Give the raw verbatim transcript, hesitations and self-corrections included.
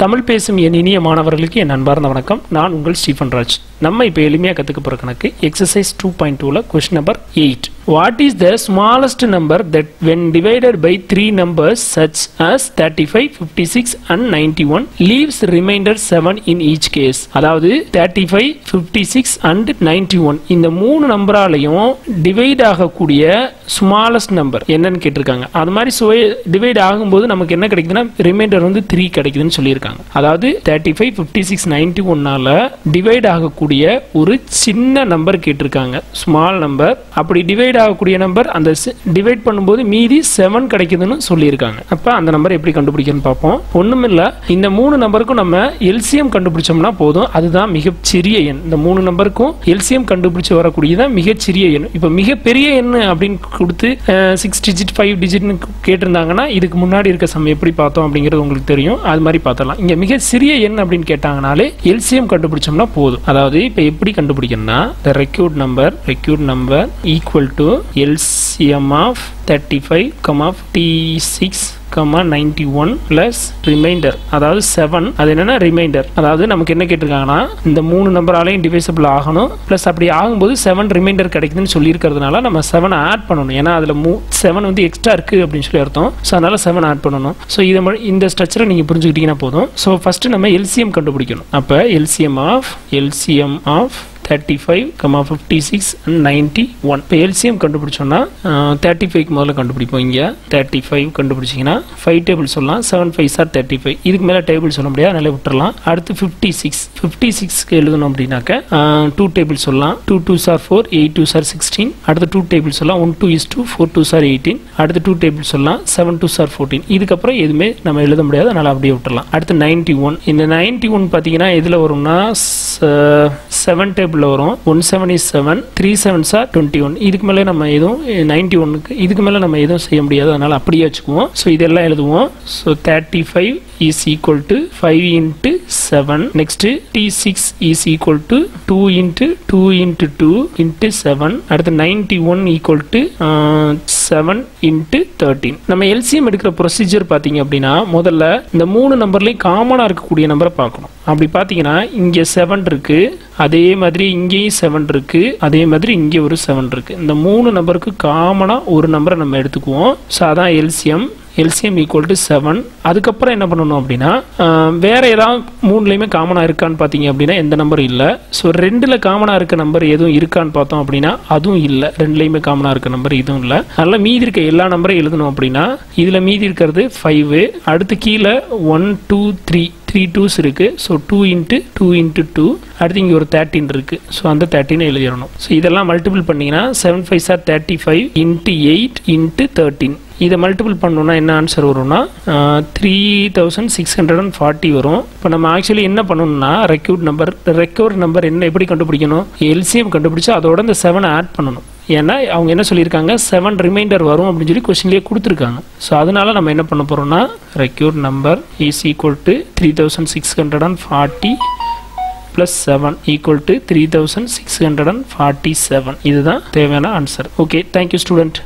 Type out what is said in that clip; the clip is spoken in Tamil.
தமிழ் பேசும் என் இனிய மாணவர்களுக்கு என் அன்பார்ந்த வணக்கம். நான் உங்கள் ஸ்டீஃபன் ராஜ். நம்ம இப்போ எளிமையாக கற்றுக்க போகிற கணக்கு எக்ஸசைஸ் டூ பாயிண்ட் டூவில் question number eight. What is the smallest number that when divided by three numbers such as thirty five fifty six and ninety one leaves remainder seven in each case. அதாவது thirty five fifty six and ninety one இந்த மூணு நம்பராலையும் டிவைட் ஆகக்கூடிய ஸ்மாலஸ்ட் நம்பர் என்னன்னு கேட்டிருக்காங்க. அது மாதிரி சோ டிவைட் ஆகும்போது நமக்கு என்ன கிடைக்குதுன்னா ரிமைண்டர் வந்து த்ரீ கிடைக்குதுன்னு சொல்லியிருக்காங்க. அதாவது thirty five fifty six ninety one ஆல டிவைட் ஆகக்கூடிய ஒரு சின்ன நம்பர் கேட்டிருக்காங்க, ஸ்மால் நம்பர். அப்படி டிவைட் ஆகக்கூடிய நம்பர் அந்த டிவைட் பண்ணும்போது மீதி செவன் கிடைக்குதுன்னு சொல்லியிருக்காங்க. அப்ப அந்த நம்பர் எப்படி கண்டுபிடிக்கணும்னு பார்ப்போம். ஒண்ணுமில்ல, இந்த மூணு நம்பருக்கும் நம்ம எல்சிஎம் கண்டுபிடிச்சோம்னா போதும், அதுதான் மிகச்சிறிய எண். இந்த மூணு நம்பருக்கும் எல்சிஎம் கண்டுபிடிச்சு வரக்கூடியதான் மிகச்சிறிய எண். இப்போ மிகப்பெரிய எண் அப்படின்னு கொடுத்து சிக்ஸ் டிஜிட் ஃபைவ் டிஜிட்னு கேட்டிருந்தாங்கன்னா இதுக்கு முன்னாடி இருக்க சம் எப்படி பார்த்தோம் அப்படிங்கிறது உங்களுக்கு தெரியும். அது மாதிரி பார்த்தலாம். இங்க மிக சிறிய எண் அப்படின்னு கேட்டாங்கனாலே எல்சிஎம் கண்டுபிடிச்சோம்னா போதும். அதாவது இப்போ எப்படி கண்டுபிடிக்கணும்னா the required number required number equal to LCM of thirty five fifty six ninety one plus remainder, அதாவது செவன். அது என்னன்னா remainder. அதாவது நமக்கு என்ன கேட்டிருக்காங்கன்னா இந்த மூணு நம்பராலையும் டிவைசபிள் ஆகணும், பிளஸ் அப்படி ஆகும்போது செவன் remainder கிடைக்குதுன்னு சொல்லி இருக்கிறதுனால நம்ம செவன் ஆட் பண்ணணும். ஏன்னா அதில் செவன் வந்து எக்ஸ்ட்ரா இருக்கு அப்படின்னு சொல்லி அர்த்தம். ஸோ அதனால செவன் ஆட் பண்ணணும். ஸோ இதை இந்த ஸ்ட்ரக்சரை நீங்கள் புரிஞ்சுக்கிட்டீங்கன்னா போதும். ஸோ ஃபர்ஸ்ட் நம்ம எல்சிஎம் கண்டுபிடிக்கணும். அப்போ LCM of LCM of thirty five fifty six ninety one. இப்போ எல்சிஎம் கண்டுபிடிச்சோன்னா தேர்ட்டி ஃபைவ்க்கு முதல்ல கண்டுபிடிப்போம். இங்கே தேர்ட்டி ஃபைவ் கண்டுபிடிச்சிங்கன்னா ஃபைவ் டேபிள் சொல்லலாம். Seven five sir thirty five. இதுக்கு மேலே டேபிள் சொல்ல முடியாது, நல்லா விட்டுறலாம். அடுத்து ஃபிஃப்டி சிக்ஸ் ஃபிஃப்டி சிக்ஸ்க்கு எழுதணும் அப்படின்னாக்க டூ டேபிள் சொல்லலாம். Two two are four, eight two are sixteen. அடுத்து டூ டேபிள் சொல்லலாம். One two is two, four two are eighteen. அடுத்து டூ டேபிள் சொல்லலாம். Seven two are fourteen. இதுக்கப்புறம் எதுவுமே நம்ம எழுத முடியாது, நல்லா அப்படியே விட்டுறலாம். அடுத்து நைன்டி ஒன். இந்த நைன்டி ஒன் பார்த்தீங்கன்னா எதில் வரும்னா செவன் டேபிள் வரும். One seven is seven, three seven are twenty one. இதுக்கு மேலே நம்ம எதுவும் நைன்டி ஒன்னுக்கு இதுக்கு மேலே நம்ம எதுவும் செய்ய முடியாது, அதனால அப்படியே வச்சுக்குவோம். ஸோ இதெல்லாம் எழுதுவோம். So thirty five is equal to five into seven. Next டி six is equal to two into two into two into seven. அடுத்து ninety one equal to seven into thirteen. நம்ம எல்சிஎம் எடுக்கிற ப்ரொசீஜர் பார்த்தீங்க அப்படின்னா முதல்ல இந்த மூணு நம்பர்லையும் காமனாக இருக்கக்கூடிய நம்பரை பார்க்கணும். அப்படி பார்த்தீங்கன்னா இங்கே செவன் இருக்கு, அதே மாதிரி இங்கேயும் செவன் இருக்கு, அதே மாதிரி இங்கே ஒரு செவன் இருக்கு. இந்த மூணு நம்பருக்கு காமனாக ஒரு நம்பரை நம்ம எடுத்துக்குவோம். ஸோ அதான் LCM. LCM equal to seven. அதுக்கப்புறம் என்ன பண்ணணும் அப்படின்னா வேற ஏதாவது மூணுலையுமே காமனாக இருக்கான்னு பார்த்தீங்க அப்படின்னா எந்த நம்பரும் இல்லை. ஸோ ரெண்டில் காமனாக இருக்க நம்பர் எதுவும் இருக்கான்னு பார்த்தோம் அப்படின்னா அதுவும் இல்லை. ரெண்டுலையுமே காமனாக இருக்க நம்பர் இதுவும் இல்லை. அதனால் மீதி இருக்க எல்லா நம்பரும் எழுதணும் அப்படின்னா இதில் மீதி இருக்கிறது ஃபைவு. அடுத்து கீழே one two three three twos இருக்குது. So two into two into two. அடுத்து இங்கே ஒரு தேர்ட்டின் இருக்குது. ஸோ அந்த தேர்ட்டினை எழுதிடணும். ஸோ இதெல்லாம் மல்டிபிள் பண்ணிங்கன்னா seven five sir thirty five into eight into thirteen. இதை மல்டிபிள் பண்ணோம்னா என்ன ஆன்சர் வரும்னா three thousand six hundred and forty வரும். இப்போ நம்ம ஆக்சுவலி என்ன பண்ணணும்னா ரெக்யூட் நம்பர் ரெக்யூர் நம்பர் என்ன எப்படி கண்டுபிடிக்கணும், எல்சிஎம் கண்டுபிடிச்சு அதோட இந்த செவனை ஆட் பண்ணணும். ஏன்னா அவங்க என்ன சொல்லியிருக்காங்க செவன் ரிமைண்டர் வரும் அப்படின்னு சொல்லி கொஸ்டின்லேயே கொடுத்துருக்காங்க. ஸோ அதனால நம்ம என்ன பண்ண போகிறோம்னா required number is equal to three thousand six hundred and forty plus seven equal to three thousand six hundred forty-seven. இதுதான் தேவையான ஆன்சர். Okay, thank you student.